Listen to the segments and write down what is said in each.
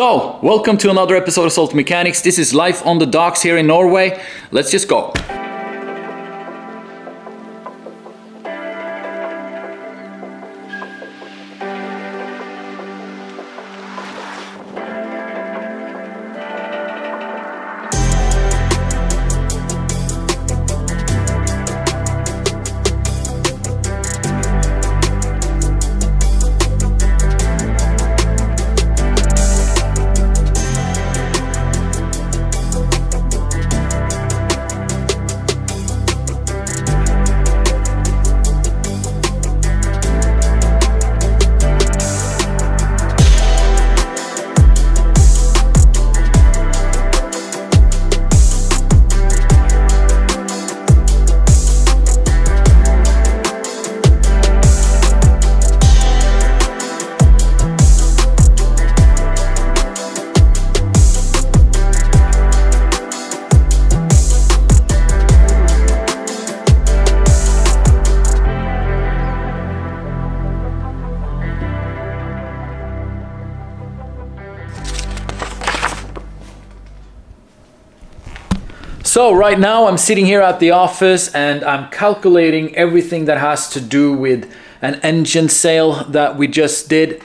So, welcome to another episode of Salty Mechanics. This is life on the docks here in Norway. Let's just go. So right now I'm sitting here at the office and I'm calculating everything that has to do with an engine sale that we just did.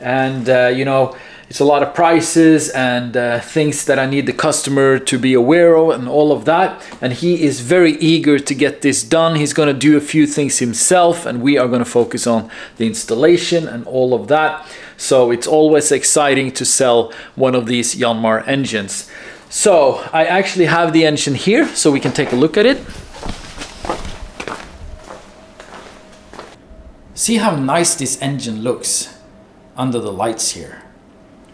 And you know, it's a lot of prices and things that I need the customer to be aware of and all of that. And he is very eager to get this done. He's gonna do a few things himself and we are gonna focus on the installation and all of that. So it's always exciting to sell one of these Yanmar engines. So I actually have the engine here, so we can take a look at it. See how nice this engine looks under the lights here.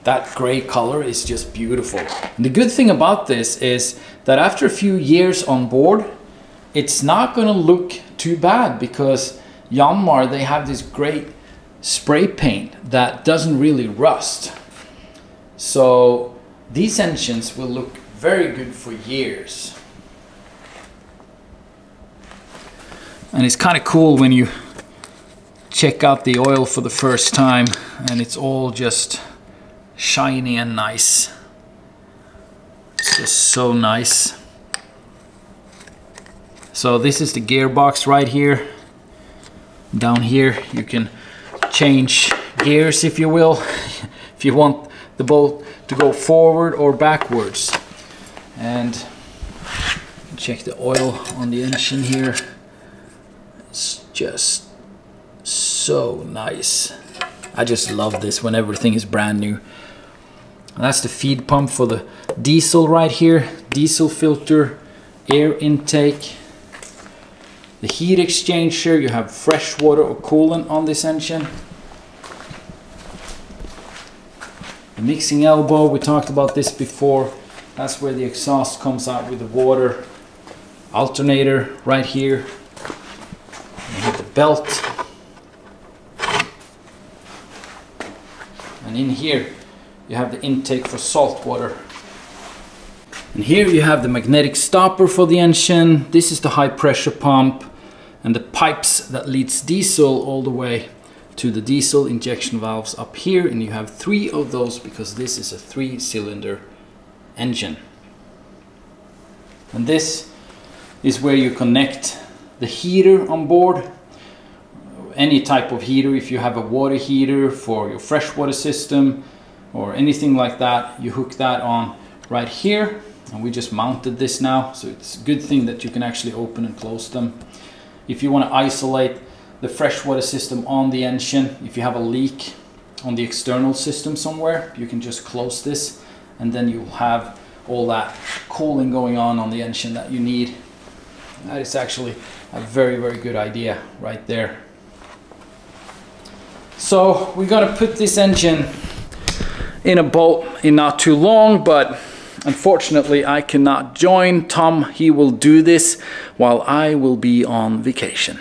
That gray color is just beautiful. And the good thing about this is that after a few years on board, it's not gonna look too bad because Yanmar, they have this great spray paint that doesn't really rust. So these engines will look very good for years. And it's kind of cool when you check out the oil for the first time and it's all just shiny and nice. It's just so nice. So this is the gearbox right here. Down here you can change gears, if you will, if you want the boat to go forward or backwards. And check the oil on the engine here. It's just so nice. I just love this when everything is brand new. And that's the feed pump for the diesel right here. Diesel filter, air intake, the heat exchanger. You have fresh water or coolant on this engine. The mixing elbow, we talked about this before. That's where the exhaust comes out with the water. Alternator right here. You hit the belt. And in here you have the intake for salt water. And here you have the magnetic stopper for the engine. This is the high pressure pump and the pipes that leads diesel all the way to the diesel injection valves up here, and you have three of those because this is a three-cylinder engine. And this is where you connect the heater on board, any type of heater. If you have a water heater for your freshwater system or anything like that, you hook that on right here. And we just mounted this now, so it's a good thing that you can actually open and close them. If you want to isolate the freshwater system on the engine, if you have a leak on the external system somewhere, you can just close this and then you'll have all that cooling going on the engine that you need. That is actually a very, very good idea right there. So we're gonna put this engine in a boat in not too long, but unfortunately I cannot join Tom. He will do this while I will be on vacation.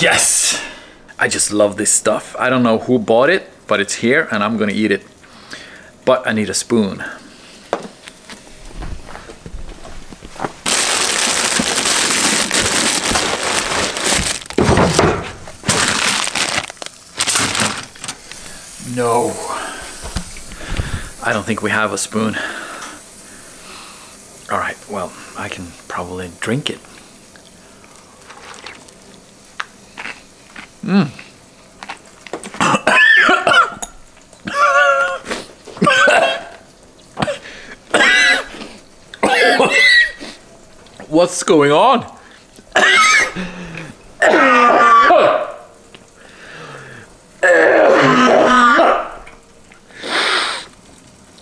Yes! I just love this stuff. I don't know who bought it, but it's here and I'm gonna eat it. But I need a spoon. No. I don't think we have a spoon. All right, well, I can probably drink it. Mmm. What's going on?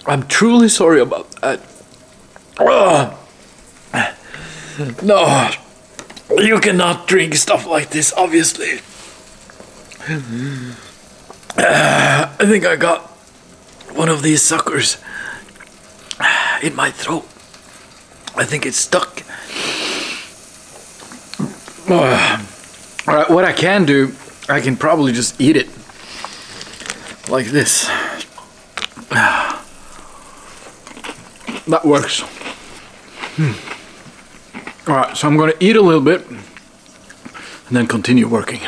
I'm truly sorry about that. No, you cannot drink stuff like this, obviously. I think I got one of these suckers in my throat. I think it's stuck. All right, what I can do, I can probably just eat it like this. That works. All right, so I'm gonna eat a little bit and then continue working.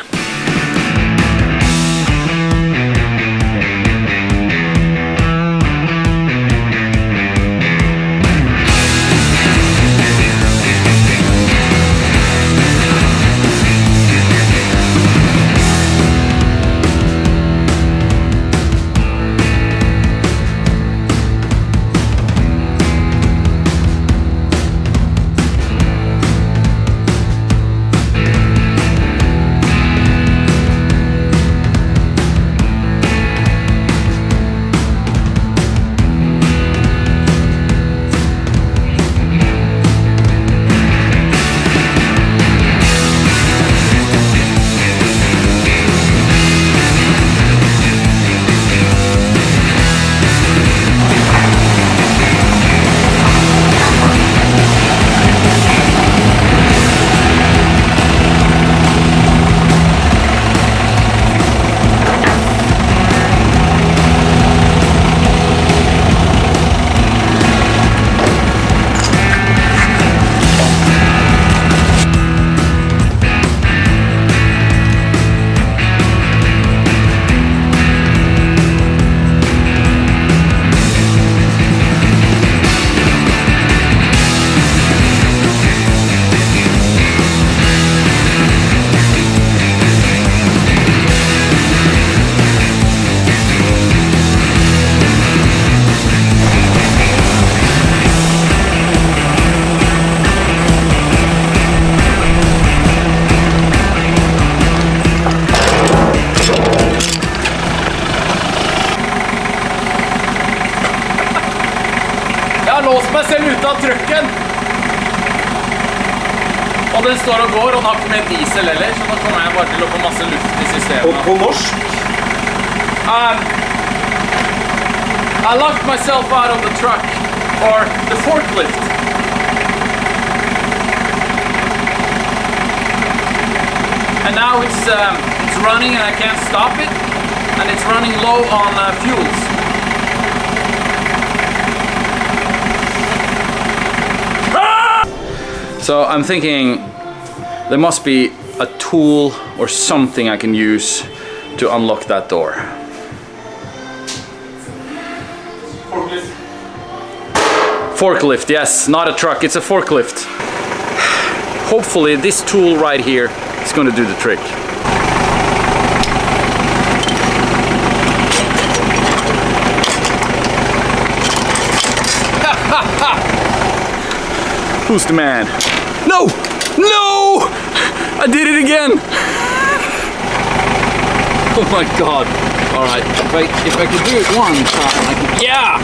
Og den står og går, og den har ikke mer diesel heller, så da kommer jeg bare til å få masse luft I systemet. Og på norsk? I locked myself out of the truck, or the forklift. And now it's running and I can't stop it, and it's running low on fuels. So I'm thinking there must be a tool or something I can use to unlock that door. Forklift. Forklift, yes, not a truck, it's a forklift. Hopefully this tool right here is going to do the trick. Who's the man? No! No! I did it again! Oh my god. Alright, if I could do it one time, I could... Yeah!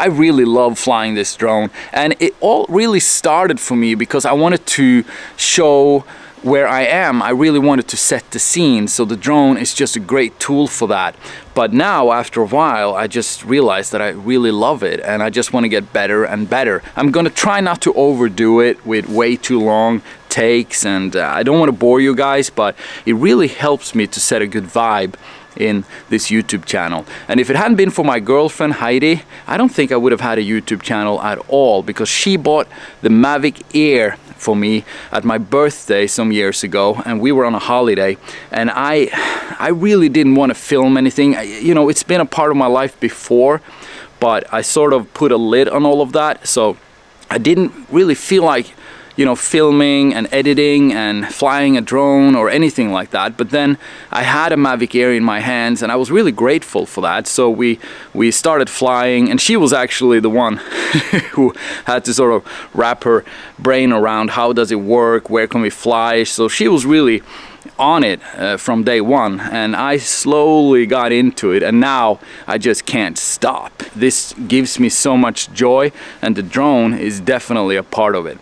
I really love flying this drone, and it all really started for me because I wanted to show where I am. I really wanted to set the scene, so the drone is just a great tool for that. But now, after a while, I just realized that I really love it and I just want to get better and better. I'm gonna try not to overdo it with way too long takes, and I don't want to bore you guys, but it really helps me to set a good vibe in this YouTube channel. And if it hadn't been for my girlfriend Heidi, I don't think I would have had a YouTube channel at all, because she bought the Mavic Air for me at my birthday some years ago, and we were on a holiday, and I really didn't want to film anything. You know, it's been a part of my life before, but I sort of put a lid on all of that, so I didn't really feel like, you know, filming and editing and flying a drone or anything like that. But then I had a Mavic Air in my hands and I was really grateful for that. So we started flying, and she was actually the one who had to sort of wrap her brain around how does it work, where can we fly. So she was really on it from day one, and I slowly got into it, and now I just can't stop. This gives me so much joy, and the drone is definitely a part of it.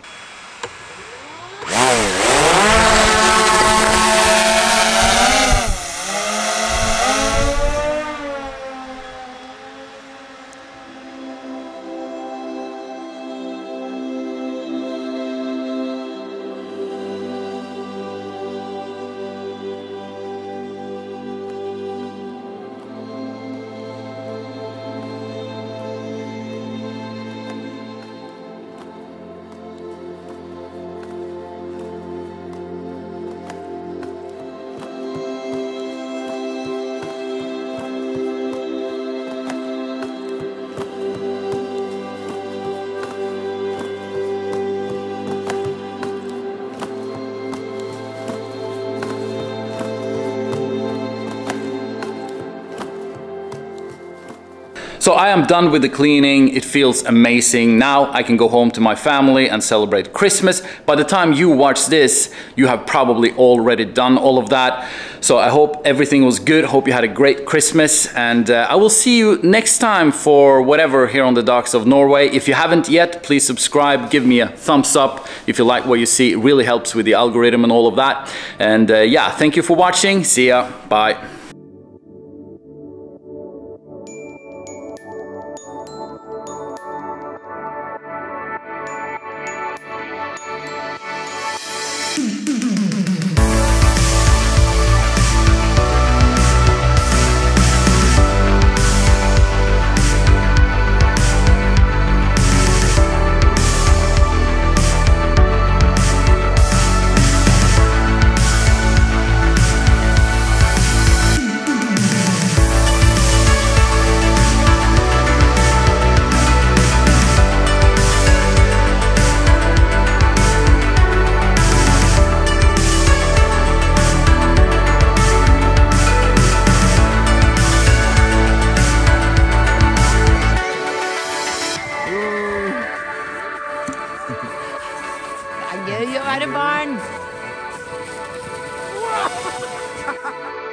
So I am done with the cleaning. It feels amazing. Now I can go home to my family and celebrate Christmas. By the time you watch this, you have probably already done all of that. So I hope everything was good. Hope you had a great Christmas, and I will see you next time for whatever here on the docks of Norway. If you haven't yet, please subscribe. Give me a thumbs up if you like what you see. It really helps with the algorithm and all of that. And yeah, thank you for watching. See ya. Bye. Gøy å være barn!